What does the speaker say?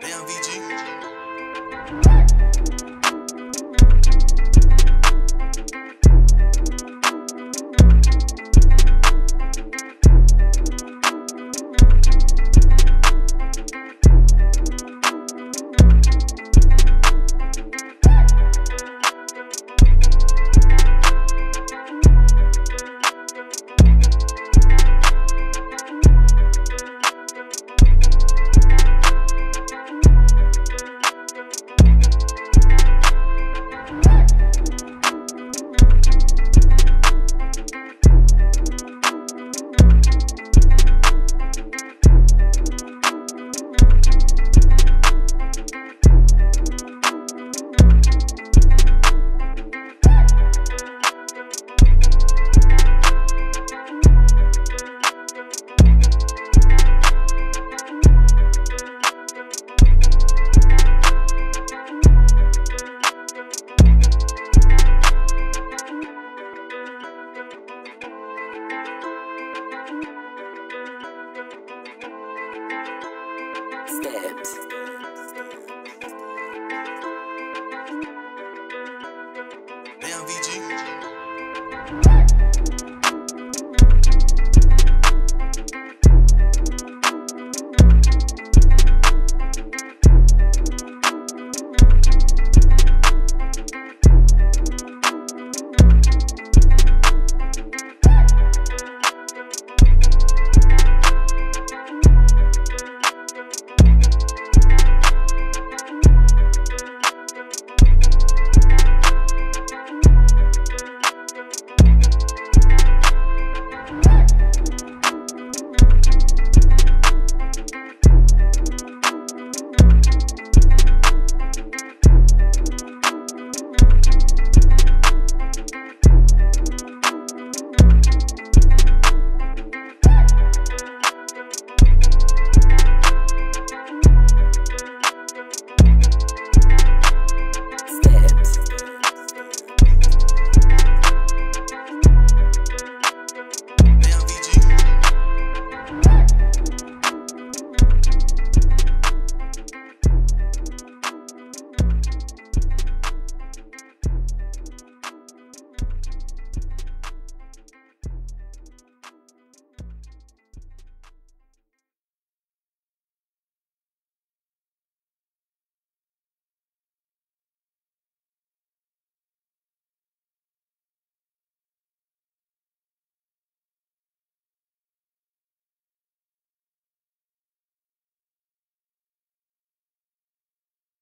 Damn, VG.